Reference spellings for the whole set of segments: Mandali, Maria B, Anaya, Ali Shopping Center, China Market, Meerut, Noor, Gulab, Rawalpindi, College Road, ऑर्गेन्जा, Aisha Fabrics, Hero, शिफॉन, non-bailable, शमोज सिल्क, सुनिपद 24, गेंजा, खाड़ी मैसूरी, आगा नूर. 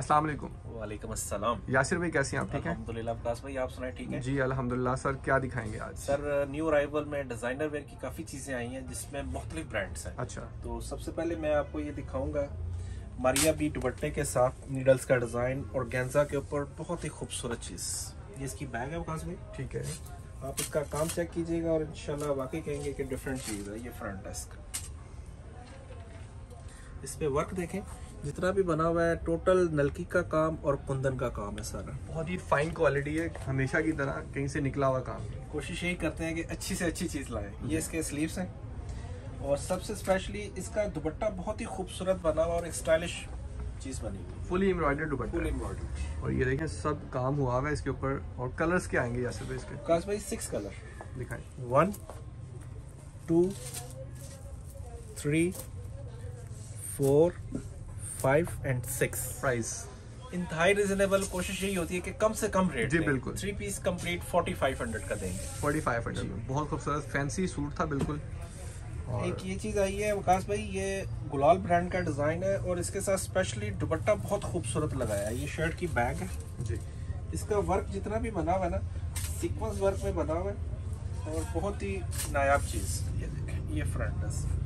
अस्सलाम वालेकुम। वालेकुम अस्सलाम। यासिर भाई कैसे हैं आप? ठीक हैं अल्हम्दुलिल्लाह। अब्बास भाई आप सुनाए? ठीक है जी अल्हम्दुलिल्लाह। सर क्या दिखाएंगे आज? सर न्यू अराइवल में डिजाइनर वेयर की काफी चीजें आई हैं जिसमें मुख्तलिफ ब्रांड्स हैं। अच्छा तो सबसे पहले मैं आपको ये दिखाऊंगा मारिया बी दुपट्टे के साथ नीडल्स का डिजाइन और गेंजा के ऊपर बहुत ही खूबसूरत चीज। ये इसकी बैग है अब्बास भाई। ठीक है आप इसका काम चेक कीजिएगा और इंशाल्लाह वाकई कहेंगे कि डिफरेंट चीज है। ये फ्रंट डेस्क, इसमें वर्क देखें जितना भी बना हुआ है, टोटल नलकी का काम और कुंदन का काम है सारा। बहुत ही फाइन क्वालिटी है, हमेशा की तरह कहीं से निकला हुआ काम। कोशिश यही करते हैं कि अच्छी से अच्छी चीज़ लाएं। ये इसके स्लीव्स हैं और सबसे स्पेशली इसका दुपट्टा बहुत ही खूबसूरत बना हुआ और एक स्टाइलिश चीज़ बनी हुई, fully embroidered dupatta, fully embroidered. और ये देखें सब काम हुआ हुआ है इसके ऊपर। और कलर्स क्या आएंगे यासिर भाई इसके? खास भाई 6 कलर दिखाएँ। 1 2 3 4 5 एंड 6। प्राइस इंतहाई रिजनेबल। कोशिश यही होती है कि कम से कम रेट जी बिल्कुल। 3 पीस कंप्लीट 4500 का देंगे। 4500 में बहुत खूबसूरत फैंसी सूट था बिल्कुल। और एक ये चीज़ आई है वकास भाई, ये गुलाल ब्रांड का डिज़ाइन है और इसके साथ स्पेशली दुपट्टा बहुत खूबसूरत लगाया है। ये शर्ट की बैग है जी, इसका वर्क जितना भी बना हुआ है ना सीक्वेंस वर्क में बना हुआ है और बहुत ही नायाब चीज़। ये देखें ये फ्रंट है,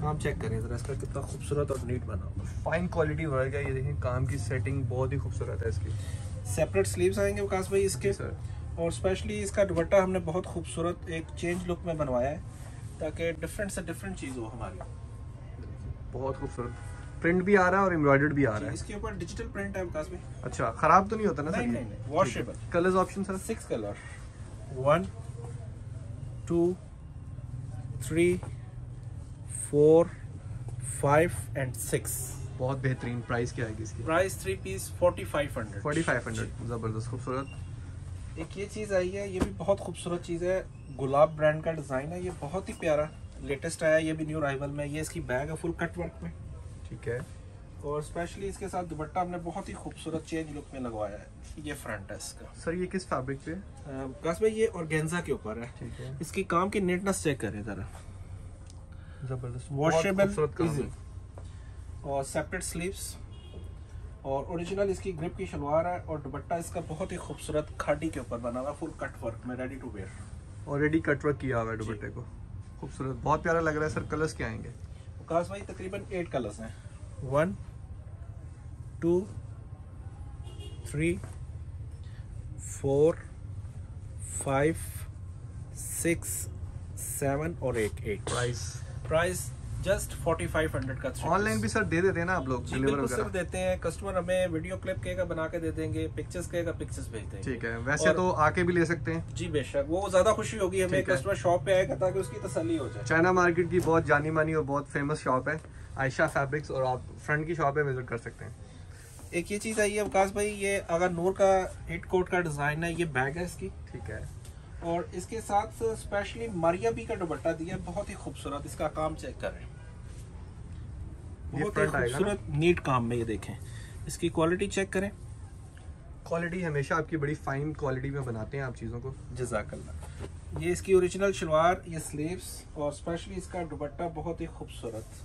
काम चेक करें जरा इसका कितना खूबसूरत और नीट बना हुआ, फाइन क्वालिटी वर्क है। ये देखें काम की सेटिंग बहुत ही खूबसूरत है। इसकी सेपरेट स्लीव्स आएंगे वकास भाई इसके सर। और स्पेशली इसका दुपट्टा हमने बहुत खूबसूरत एक चेंज लुक में बनवाया है ताकि डिफरेंट से डिफरेंट चीज़ हो हमारी। बहुत खूबसूरत प्रिंट भी आ रहा है और एम्ब्रॉयडर्ड भी आ रहा है। इसके ऊपर डिजिटल प्रिंट है वकास भाई। अच्छा खराब तो नहीं होता ना सर? नहीं, washable. Colours option sir 6 colour 1 2 3 4 5 and 6। बहुत बेहतरीन। प्राइस क्या आएगी इसकी? Price 3 piece 4500। 4500 ज़बरदस्त खूबसूरत। एक ये चीज़ आई है, ये भी बहुत खूबसूरत चीज़ है, गुलाब ब्रांड का डिज़ाइन है, ये बहुत ही प्यारा लेटेस्ट आया, ये भी न्यू अराइवल में। ये इसकी बैग है फुल कट वर्क में। ठीक है और स्पेशली इसके साथ दुपट्टा हमने बहुत ही खूबसूरत चेंज लुक में लगवाया है। ये फ्रंट है इसका। सर ये किस फैब्रिक पे है? बस भाई ये ऑर्गेन्जा के ऊपर है। ठीक है इसकी काम की नीटनेस चेक करें ज़रा, जबरदस्त वॉशेबल इजी। और सेपरेट स्लीव्स और ओरिजिनल इसकी ग्रिप की शलवार है और दुपट्टा इसका बहुत ही खूबसूरत खाड़ी के ऊपर बना हुआ फुल कट वर्क में, ready to wear. Already cut work किया हुआ है दुपट्टे को, खूबसूरत बहुत प्यारा लग रहा है। सर कलर्स क्या आएंगे? वकास भाई तकरीबन 8 कलर्स हैं। 1 2 3 4 5 6 7 और 8। प्राइस जस्ट 4500 का। ऑनलाइन भी सर दे देते हैं ना आप लोग? डिलीवर सर देते हैं, कस्टमर हमें वीडियो क्लिप कहेगा बना के दे देंगे, पिक्चर्स कहेगा पिक्चर्स भेज देंगे। ठीक है वैसे तो आके भी ले सकते हैं जी बेशक, वो ज्यादा खुशी होगी हमें कस्टमर शॉप पे आएगा ताकि उसकी तसल्ली हो जाए। चाइना मार्केट की बहुत जानी मानी और बहुत फेमस शॉप है आयशा फैब्रिक्स और आप फ्रंट की शॉप पे विजिट कर सकते हैं। एक ये चीज़ आई है वकास भाई, ये अगर नूर का हिट कोट का डिजाइन है, ये बैग है इसकी। ठीक है और इसके साथ स्पेशली मारिया बी का दुपट्टा दिया, बहुत ही खूबसूरत। इसका काम चेक करें, बहुत ही खूबसूरत नीट काम में। ये देखें इसकी क्वालिटी चेक करें, क्वालिटी हमेशा आपकी बड़ी फाइन क्वालिटी में बनाते हैं आप चीज़ों को, जज़ाकल्लाह। ये इसकी ओरिजिनल शलवार, ये स्लीव्स और स्पेशली इसका दुपट्टा बहुत ही खूबसूरत।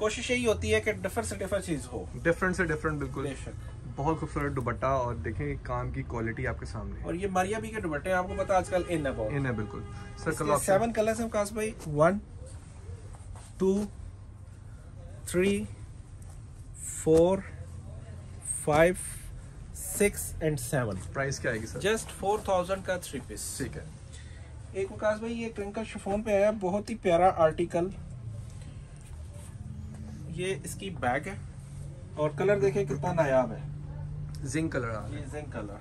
कोशिश यही होती है कि डिफरेंट से डिफरेंट चीज़ हो, डिफरेंट से डिफरेंट बिल्कुल बेशक। बहुत खूबसूरत दुपट्टा और देखें काम की क्वालिटी आपके सामने। और ये मारिया बी के दुपट्टे आपको पता आजकल इन है बिल्कुल। सर कलर 7 कलर्स हैं काश भाई। 1 2 3 4 5 6 एंड 7। प्राइस क्या आएगी सर? जस्ट 4000 का 3 पीस। ठीक है एक काश भाई ये ट्विंकल शिफॉन पे आया, बहुत ही प्यारा आर्टिकल। ये इसकी बैग है और कलर देखें कितना नायाब है, जिंक कलर आ रहा है। ये जिंक कलर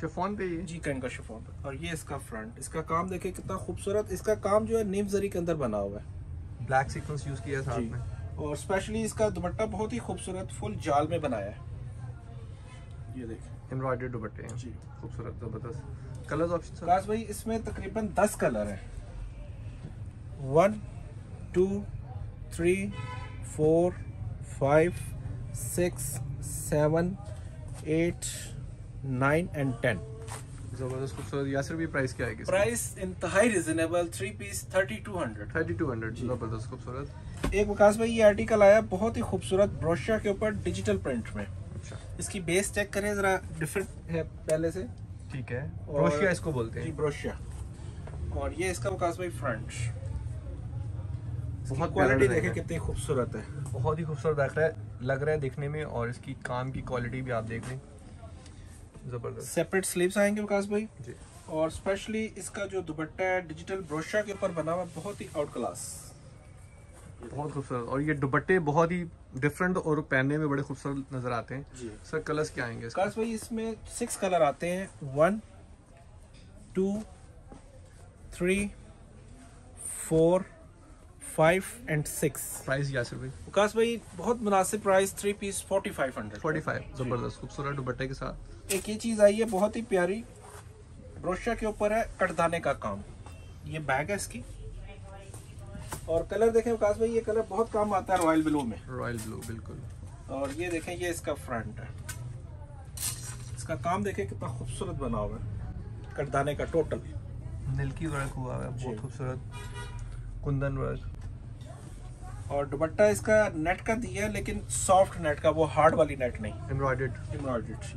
शिफॉन पे ये जी कनका शिफॉन पे। और ये इसका फ्रंट, इसका काम देखें कितना खूबसूरत। इसका काम जो है नीम जरी के अंदर बना हुआ है, ब्लैक सीक्वेंस यूज किया है साथ में। और स्पेशली इसका दुपट्टा बहुत ही खूबसूरत फुल जाल में बनाया है। ये देखें एम्ब्रॉयडर्ड दुपट्टे हैं जी, खूबसूरत जबरदस्त। कलर्स ऑप्शन खास भाई इसमें तकरीबन 10 कलर हैं। 1 2 3 4 5 6 7 8 9 एंड 10। जबरदस्त खूबसूरत। यासर भी प्राइस क्या है? प्राइस इंतहाई रिजनेबल, 3 पीस 3200 जबरदस्त खूबसूरत। एक वकास भाई ये आर्टिकल आया बहुत ही खूबसूरत ब्रोशा के ऊपर डिजिटल प्रिंट में। अच्छा, इसकी बेस चेक करें जरा, डिफरेंट है पहले से। ठीक है, ब्रोशिया इसको बोलते हैं, ब्रोशिया। और ये इसका वकास भाई फ्रंट, बहुत क्वालिटी देखें कितनी खूबसूरत है, बहुत ही खूबसूरत दिख रहा है, लग रहा है देखने में। और इसकी काम की क्वालिटी भी आप देख लें, जबरदस्त। सेपरेट स्लीव्स आएंगे विकास भाई जी। और स्पेशली इसका जो दुपट्टा है डिजिटल ब्रोशा के ऊपर बना हुआ, बहुत ही आउट क्लास, बहुत खूबसूरत। और ये दुपट्टे बहुत ही डिफरेंट और पहनने में बड़े खूबसूरत नजर आते हैं। सर कलर्स क्या आएंगे विकास भाई? इसमें 6 कलर आते हैं, 1 2 3 4 5 एंड 6। प्राइस यासर भाई? विकास भाई बहुत मुनासिब प्राइस, 3 पीस 4500 जबरदस्त खूबसूरत दुपट्टे के साथ। एक ये चीज आई है बहुत ही प्यारी, ब्रोशा के ऊपर है, कटदाने का काम। ये बैग है इसकी। और कलर देखें विकास भाई, ये कलर बहुत काम आता है रॉयल ब्लू में, रॉयल ब्लू बिल्कुल। और ये देखें, ये इसका फ्रंट है, इसका काम देखें कितना खूबसूरत बना हुआ है, कटदाने का टोटल मिल्की वर्क हुआ है, बहुत खूबसूरत कुंदन वर्क। और दुपट्टा इसका नेट का दिया, लेकिन सॉफ्ट नेट का, वो हार्ड वाली नेट नहीं, एम्ब्रॉयडर्ड।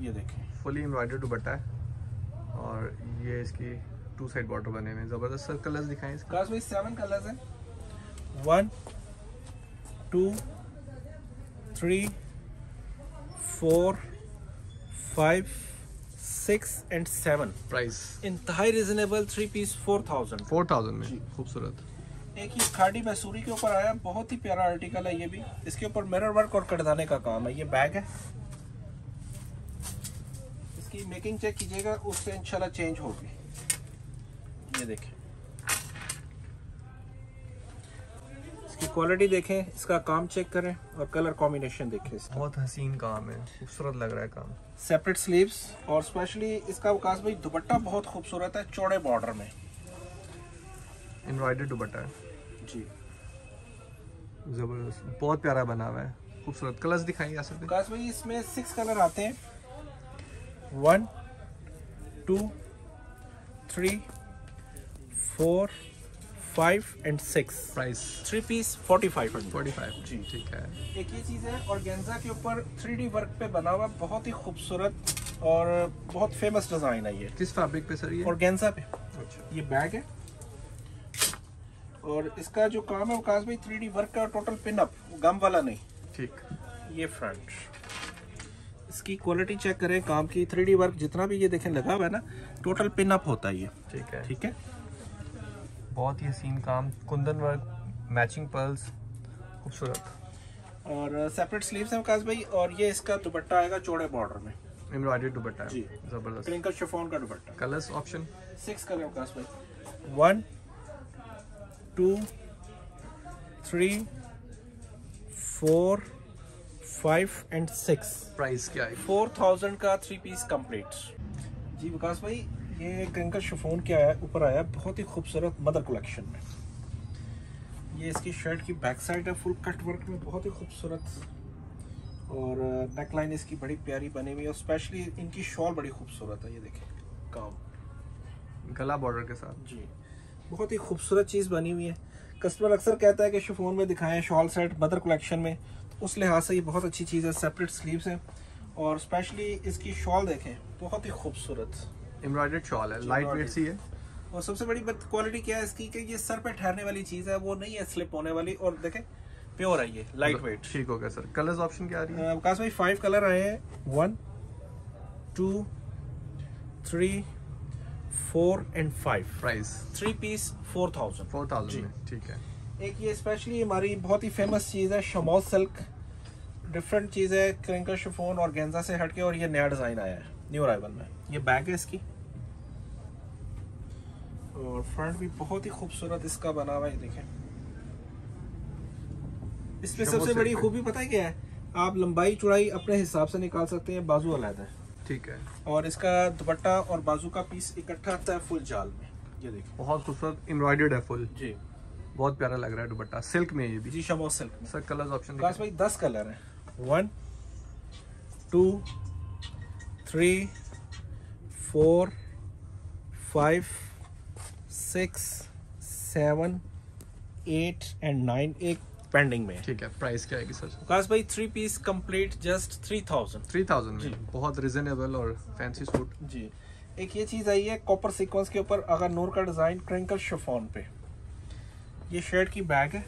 ये देखें फुली एम्ब्रॉयडर्ड दुपट्टा है। और ये इसकी 2 साइड बॉर्डर बने हुए हैं, जबरदस्त। सर कलर्स दिखाएं इसका। 7 कलर्स हैं, 1 2 3 4 5 6 एंड 7। प्राइस इंतहाई रिजनेबल, 3 पीस 4000 में, खूबसूरत। एक ये खाड़ी मैसूरी के ऊपर आया, बहुत ही प्यारा आर्टिकल है ये भी। इसके ऊपर मिरर वर्क और कटदाने का काम है। ये बैग है, इसकी मेकिंग चेक कीजिएगा, उससे इंशाल्लाह चेंज होगी। ये देखें इसकी क्वालिटी, देखें इसका काम चेक करें और कलर कॉम्बिनेशन देखें, बहुत हसीन काम है, खूबसूरत लग रहा है काम। सेपरेट स्लीव्स और स्पेशली इसका वकास भाई दुपट्टा बहुत खूबसूरत है, चौड़े बॉर्डर में एम्ब्रॉयडर्ड दुपट्टा है जी, जबरदस्त, बहुत प्यारा बना हुआ है, खूबसूरत। कलर्स दिखाइए यासर भाई। काश भाई इसमें 6 कलर आते हैं, 1 2 3 4 5 एंड 6। प्राइस 3 पीस 4500 जी, ठीक है। एक ये चीज़ है ऑर्गेन्जा के ऊपर 3D वर्क पे बना हुआ, बहुत ही खूबसूरत और बहुत फेमस डिज़ाइन है ये। किस फैब्रिक पे सर ये? ऑर्गेन्जा पे। अच्छा, ये बैग है और इसका जो काम है वकास भाई 3D वर्क का, टोटल पिन अप, गम वाला नहीं। ठीक, ये फ्रंट, इसकी क्वालिटी चेक करें काम की, 3D वर्क जितना भी ये देखें लगा हुआ है ना, टोटल पिन अप होता है ये। ठीक है, ठीक है, बहुत ही हसीन काम, कुंदन वर्क, मैचिंग पर्ल्स, खूबसूरत। और सेपरेट स्लीव्स हैं वकास भाई। और ये इसका दुपट्टा आएगा चौड़े बॉर्डर में, एम्ब्रॉयडर्ड दुपट्टा है, जबरदस्त, क्रिंकल शिफॉन का dupatta. Colours option 6 colour Waqas भाई, 1 2 3 4 5 एंड 6। प्राइस क्या है? 4000 का, 3 पीस कंप्लीट जी। विकास भाई ये क्रिंकल शिफॉन क्या है ऊपर आया, बहुत ही खूबसूरत मदर कलेक्शन में। ये इसकी शर्ट की बैक साइड है, फुल कट वर्क में, बहुत ही खूबसूरत। और नेकलाइन इसकी बड़ी प्यारी बनी हुई है, और स्पेशली इनकी शॉल बड़ी खूबसूरत है, ये देखें काम, गला बॉर्डर के साथ जी, बहुत ही खूबसूरत चीज़ बनी हुई है। कस्टमर अक्सर कहता है कि शिफॉन में दिखाएं, शॉल सेट मदर कलेक्शन में, तो उस लिहाज से ये बहुत अच्छी चीज़ है। सेपरेट स्लीव्स हैं और स्पेशली इसकी शॉल देखें, बहुत ही खूबसूरत एम्ब्रॉयडर्ड शॉल है, लाइट वेट सी है। और सबसे बड़ी क्वालिटी क्या है इसकी, कि ये सर पे ठहरने वाली चीज़ है, वो नहीं है स्लिप होने वाली, और देखें प्योर है ये, लाइट वेट। ठीक हो गया सर। कलर्स ऑप्शन क्या आ रही है? विकास भाई 5 कलर आए हैं, 1 2 3 4 एंड 5। प्राइस 3 पीस 4000 में, ठीक है। एक ये स्पेशली हमारी बहुत ही फेमस चीज़ है, शमोज सिल्क, डिफरेंट चीज़ है, क्रिंकल शिफॉन और गेंजा से हटके, और ये नया डिज़ाइन आया है न्यू अराइवल में। ये बैग है इसकी, और फ्रंट भी बहुत ही खूबसूरत इसका बना हुआ है, देखें। इसमें सबसे बड़ी खूबी पता है क्या है? आप लंबाई चौड़ाई अपने हिसाब से निकाल सकते हैं, बाजू अलग है। ठीक है। और इसका दुपट्टा और बाजू का पीस इकट्ठा आता है फुल जाल में, ये देखिए बहुत खूबसूरत एम्ब्रॉयडर्ड है फुल जी, बहुत प्यारा लग रहा है दुपट्टा, सिल्क में ये भी जी, शमोज सिल्क में। सर कलर्स ऑप्शन खास भाई 10 कलर हैं, 1 2 3 4 5, 6, 7, 8 एंड 9 एक पेंडिंग में। ठीक है, प्राइस क्या आएगी सर? काश भाई 3 पीस कंप्लीट जस्ट 3000 में, बहुत रिजनेबल और फैंसी सूट जी। एक ये चीज़ आई है कॉपर सीक्वेंस के ऊपर अगर नूर का डिज़ाइन क्रिंकल शिफॉन पे। ये शर्ट की बैग है,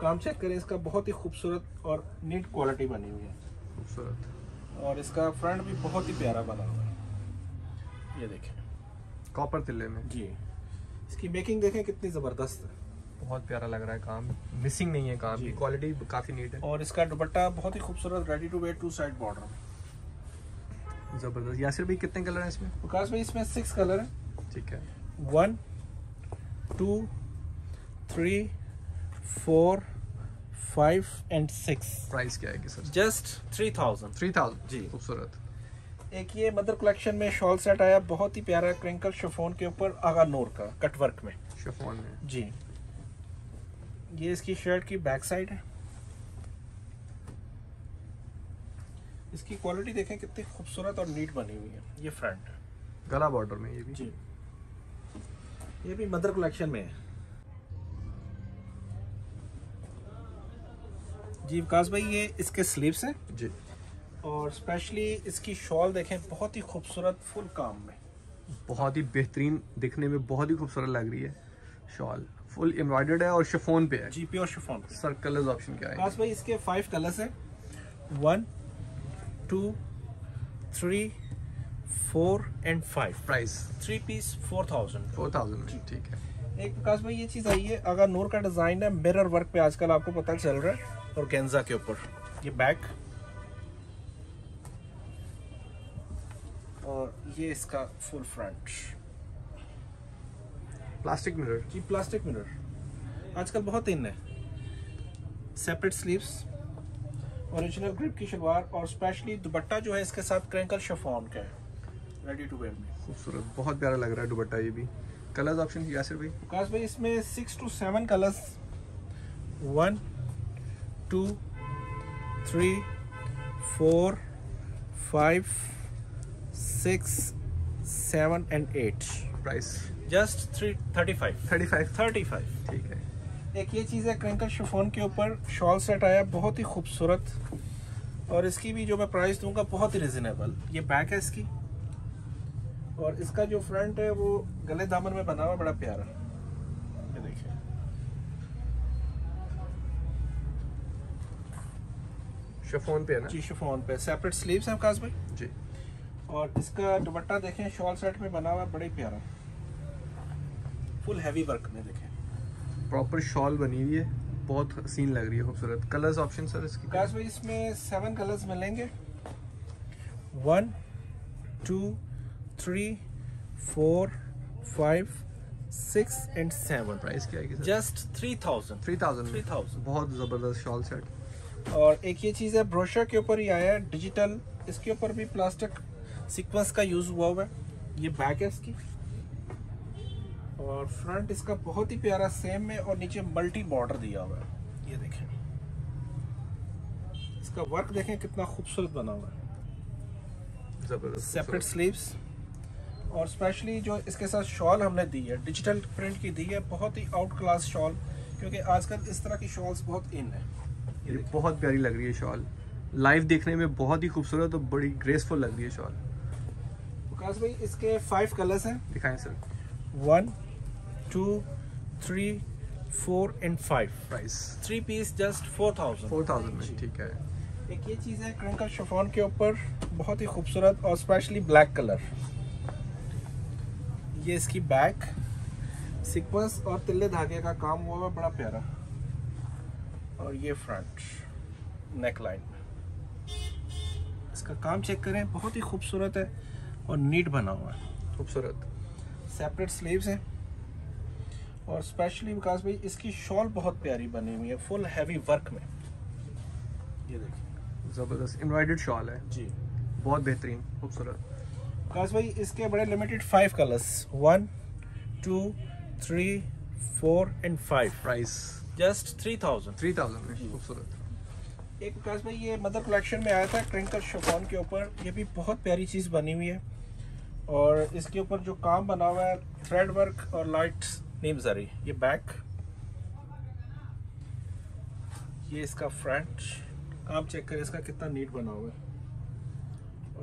काम चेक करें इसका, बहुत ही खूबसूरत और नीट क्वालिटी बनी हुई है, खूबसूरत, और इसका फ्रंट भी बहुत ही प्यारा बना हुआ है। ये देखें कॉपर तिल्ले में जी, इसकी मेकिंग देखें कितनी ज़बरदस्त है, बहुत प्यारा लग रहा है काम, मिसिंग नहीं है काम की, क्वालिटी काफ़ी नीट है। और इसका दुपट्टा बहुत ही खूबसूरत ready to wear 2 side border में जबरदस्त। यासिर भाई कितने कलर हैं इसमें? विकास भाई इसमें 6 कलर हैं। ठीक है, 1, 2, 3, 4, 5 एंड 6। प्राइस क्या है सर? जस्ट 3000 जी। खूबसूरत। एक ये मदर कलेक्शन में शॉल सेट आया, बहुत ही प्यारा क्रिंकल शिफॉन के ऊपर आगा नूर का कटवर्क में, शिफॉन में जी। ये इसकी शर्ट की बैक साइड है, इसकी क्वालिटी देखें कितनी खूबसूरत और नीट बनी हुई है। ये फ्रंट गला बॉर्डर में, ये भी जी, ये भी मदर कलेक्शन में है जी। विकास भाई ये इसके स्लीव्स हैं जी, और स्पेशली इसकी शॉल देखें बहुत ही खूबसूरत फुल काम में, बहुत ही बेहतरीन दिखने में, बहुत ही खूबसूरत लग रही है शॉल, फुल एम्ब्रॉयडर्ड है और शिफॉन पे है जी, pure शिफॉन। Sir colours option क्या है? विकास भाई इसके 5 कलर्स हैं, 1, 2, 3, 4 एंड 5। Price 3 piece 4000। ठीक है। एक विकास भाई ये चीज़ आई है अगर नूर का डिज़ाइन है, मिरर वर्क पे आजकल आपको पता चल रहा है, और गेंजा के ऊपर ये बैक, और ये इसका फुल फ्रंट प्लास्टिक मिरर जी, प्लास्टिक मिरर आजकल बहुत इन है। सेपरेट स्लीव्स, ओरिजिनल ग्रिप की शलवार, और स्पेशली दुपट्टा जो है इसके साथ क्रिंकल शिफॉन का है, रेडी टू वेयर में, खूबसूरत, बहुत प्यारा लग रहा है दुपट्टा। ये भी कलर्स ऑप्शन यासिर भाई? विकास भाई इसमें 6 to 7 colours, 1, 2, 3, 4, 5, 6, 7 and 8। Price just 35। ठीक है। एक ये चीज़ है क्रिंकल शिफॉन के ऊपर शॉल सेट आया, बहुत ही खूबसूरत, और इसकी भी जो मैं प्राइस दूंगा बहुत ही रिजनेबल। ये बैक है इसकी, और इसका जो फ्रंट है वो गले दामन में बना हुआ, बड़ा प्यारा। ये देखिए शिफॉन पे है ना जी, शिफॉन पे। सेपरेट स्लीव्स हैं काश भाई जी, और इसका दुपट्टा देखें शॉल सेट में बना हुआ, बड़े प्यारा, फुल हैवी वर्क में, देखें प्रॉपर शॉल बनी हुई है, बहुत हसीन लग रही है, खूबसूरत। कलर्स ऑप्शन सर इसकी? काश भाई इसमें 7 कलर्स मिलेंगे, 1, 2, 3, 4, 5, 6 एंड 7। प्राइस क्या है? जस्ट 3000। बहुत ज़बरदस्त शॉल सेट। और एक ये चीज़ है ब्रोशर के ऊपर ही आया है डिजिटल, इसके ऊपर भी प्लास्टिक सीक्वेंस का यूज़ हुआ हुआ है। ये बैक है इसकी, और फ्रंट इसका बहुत ही प्यारा सेम में, और नीचे मल्टी बॉर्डर दिया हुआ है। ये देखें इसका वर्क देखें कितना खूबसूरत बना हुआ है, जबरदस्त। सेपरेट स्लीव्स, और स्पेशली जो इसके साथ शॉल हमने दी है डिजिटल प्रिंट की दी है, बहुत ही आउट क्लास शॉल, क्योंकि आजकल इस तरह की शॉल्स बहुत इन है। ये बहुत प्यारी लग रही है शॉल, लाइव देखने में बहुत ही खूबसूरत और बड़ी ग्रेसफुल लग रही है शॉल। विकास भाई इसके 5 कलर्स हैं, दिखाएं sir. 1, 2, 3, 4 and 5। Price 3 piece just 4000 में। ठीक है। एक ये चीज़ है क्रिंकल शिफॉन के ऊपर, बहुत ही खूबसूरत, और स्पेशली ब्लैक कलर। ये इसकी बैक, सीक्वेंस और तिल्ले धागे का काम हुआ है, बड़ा प्यारा, और ये फ्रंट नेक लाइन में इसका काम चेक करें, बहुत ही खूबसूरत है और नीट बना हुआ है, खूबसूरत। सेपरेट स्लीव्स हैं, और स्पेशली विकास भाई इसकी शॉल बहुत प्यारी बनी हुई है, फुल हैवी वर्क में। ये देखिए ज़बरदस्त एम्ब्रॉयडर्ड शॉल है जी, बहुत बेहतरीन, खूबसूरत। विकास भाई इसके बड़े limited 5 colours, 1, 2, 3, 4 and 5। Price just 3000 में, खूबसूरत। एक विकास भाई ये मदर कलेक्शन में आया था क्रिंकल शिफॉन के ऊपर, ये भी बहुत प्यारी चीज़ बनी हुई है, और इसके ऊपर जो काम बना हुआ है थ्रेड वर्क और लाइट्स नीम जरी। ये बैक, ये इसका फ्रंट। काम चेक करें इसका कितना नीट बना हुआ है।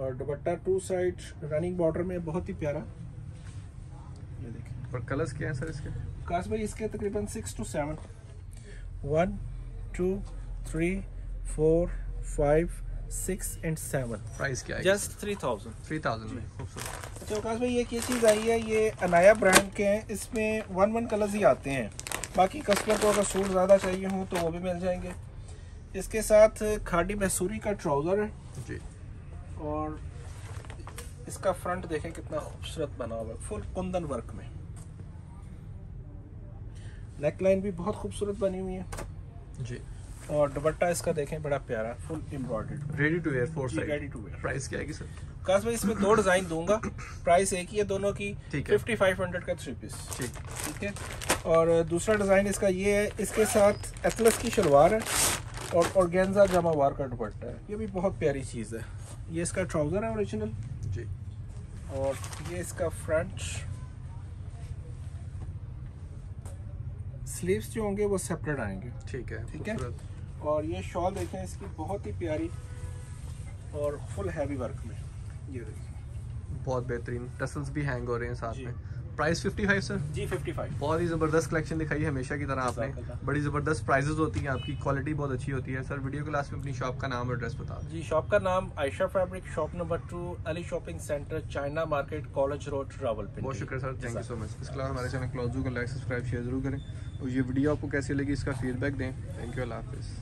और dupatta two side running border में बहुत ही प्यारा। ये देखिए। और कलर्स क्या हैं सर इसके? काश भाई इसके तकरीबन 6 to 7, 1 2 3 4 5 6 एंड 7। प्राइस क्या है? जस्ट 3000 में। खूबसूरत। अच्छा काश भाई ये क्या चीज़ आई है? ये अनाया ब्रांड के हैं, इसमें 1 कलर्स ही आते हैं। बाकी कस्टमर को अगर सूट ज़्यादा चाहिए हो तो वो भी मिल जाएंगे। इसके साथ खाड़ी मैसूरी का ट्राउज़र है जी। और इसका फ्रंट देखें कितना खूबसूरत बना हुआ है, फुल कुंदन वर्क में। नेक लाइन भी बहुत खूबसूरत बनी हुई है जी। और दुपट्टा इसका देखें बड़ा प्यारा, full embroidered, ready to wear, 4 side, ready to wear. Price क्या आएगी सर? काश भाई इसमें 2 डिज़ाइन दूंगा, प्राइस एक ही है दोनों की, 5500 का 3 पीस। ठीक है। और दूसरा डिज़ाइन इसका ये है, इसके साथ एटलस की शलवार है और ऑर्गेन्जा जमावार का दुपट्टा है। ये भी बहुत प्यारी चीज़ है। ये इसका ट्राउज़र है ओरिजिनल जी। और ये इसका फ्रंट। स्लीव्स जो होंगे वो सेपरेट आएंगे। ठीक है, ठीक है। और ये शॉल देखें इसकी बहुत ही प्यारी और फुल हैवी वर्क में। ये देखिए बहुत बेहतरीन, टसल्स भी हैंग हो रहे हैं साथ में। प्राइस 55 सर जी, 55। बहुत ही ज़बरदस्त कलेक्शन दिखाई है हमेशा की तरह आपने। बड़ी ज़बरदस्त प्राइजेस होती हैं, आपकी क्वालिटी बहुत अच्छी होती है। सर वीडियो के लास्ट में अपनी शॉप का नाम और एड्रेस बता दें। जी शॉप का नाम Ayesha fabric, shop number 2, Ali shopping centre, China market, college road, Rawalpindi. बहुत शुक्रिया sir, thank you so much. इसके अलावा हमारे चैनल क्लोजू को लाइक, सब्सक्राइब, शेयर जरूर करें। और ये वीडियो आपको कैसी लगी इसका फीडबैक दें। थैंक यू, अल्लाह हाफिज़।